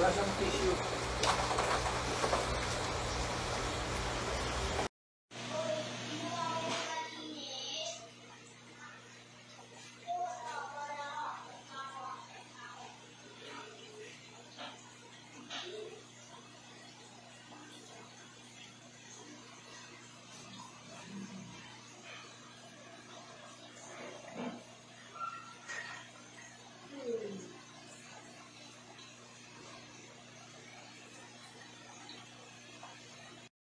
Plasma tissue.